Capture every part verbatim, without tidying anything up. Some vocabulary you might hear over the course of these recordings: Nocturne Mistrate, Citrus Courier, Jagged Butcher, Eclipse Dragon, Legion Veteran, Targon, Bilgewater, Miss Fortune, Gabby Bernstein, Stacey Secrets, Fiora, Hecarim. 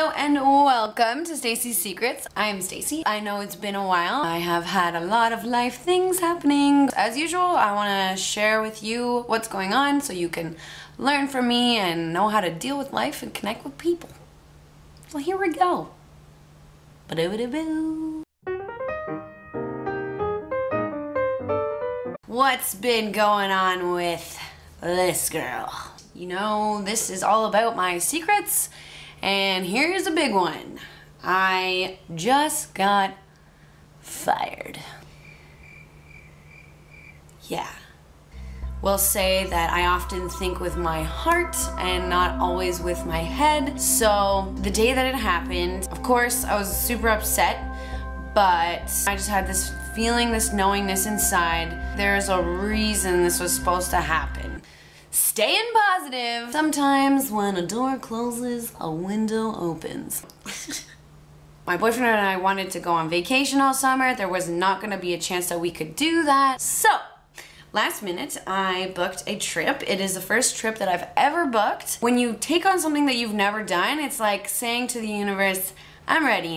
Hello and welcome to Stacey Secrets. I'm Stacey. I know it's been a while. I have had a lot of life things happening. As usual, I want to share with you what's going on so you can learn from me and know how to deal with life and connect with people. So here we go. Ba-do-ba-do-boo. What's been going on with this girl? You know, this is all about my secrets. And here's a big one. I just got fired. Yeah. We'll say that I often think with my heart and not always with my head. So the day that it happened, of course, I was super upset, but I just had this feeling, this knowingness inside. There's a reason this was supposed to happen. Staying positive. Sometimes when a door closes, a window opens. My boyfriend and I wanted to go on vacation all summer. There was not going to be a chance that we could do that. So, last minute, I booked a trip. It is the first trip that I've ever booked. When you take on something that you've never done, it's like saying to the universe, I'm ready.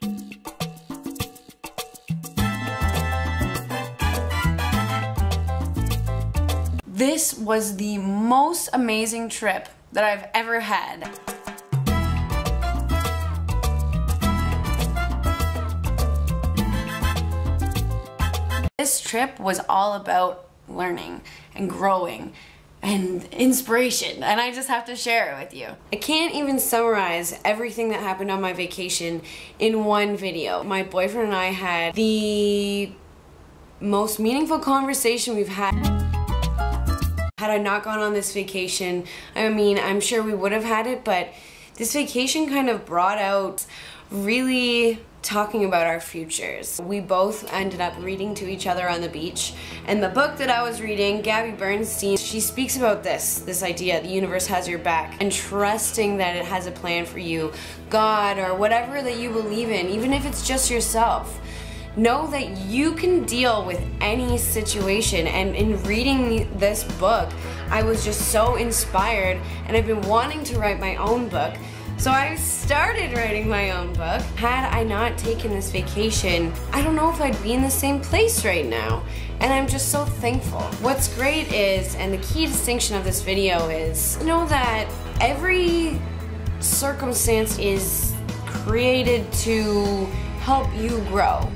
This was the most amazing trip that I've ever had. This trip was all about learning and growing and inspiration, and I just have to share it with you. I can't even summarize everything that happened on my vacation in one video. My boyfriend and I had the most meaningful conversation we've had. Had I not gone on this vacation, I mean, I'm sure we would have had it, but this vacation kind of brought out really talking about our futures. We both ended up reading to each other on the beach, and the book that I was reading, Gabby Bernstein, she speaks about this, this idea, the universe has your back, and trusting that it has a plan for you, God, or whatever that you believe in, even if it's just yourself. Know that you can deal with any situation, and in reading this book, I was just so inspired, and I've been wanting to write my own book, so I started writing my own book. Had I not taken this vacation, I don't know if I'd be in the same place right now, and I'm just so thankful. What's great is, and the key distinction of this video is, know that every circumstance is created to help you grow.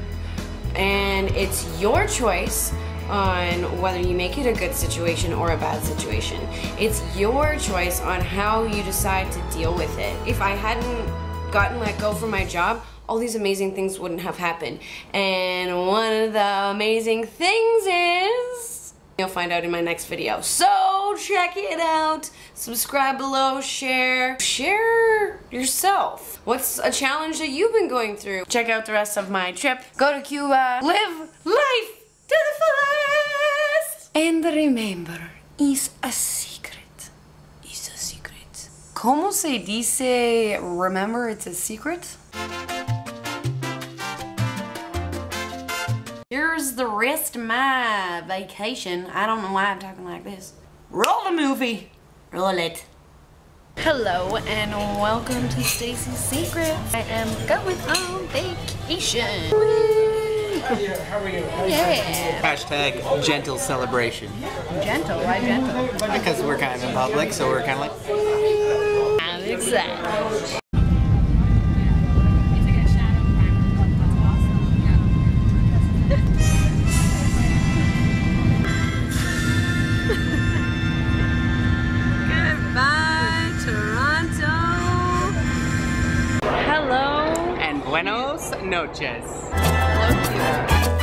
And it's your choice on whether you make it a good situation or a bad situation. It's your choice on how you decide to deal with it. If I hadn't gotten let go from my job, all these amazing things wouldn't have happened. And one of the amazing things is, you'll find out in my next video. So check it out. Subscribe below, share. Share yourself. What's a challenge that you've been going through? Check out the rest of my trip. Go to Cuba. Live life to the fullest. And remember, it's a secret. It's a secret. ¿Cómo se dice remember it's a secret? Here's the rest of my vacation. I don't know why I'm talking like this. Roll the movie. Roll it. Hello and welcome to Stacey's Secrets. I am going on vacation. Woo! How are you? How are you? Yeah. Hashtag gentle celebration. Gentle? Why gentle? Because we're kind of in public, so we're kind of like... I'm excited. Buenos noches. Hello, Cuba.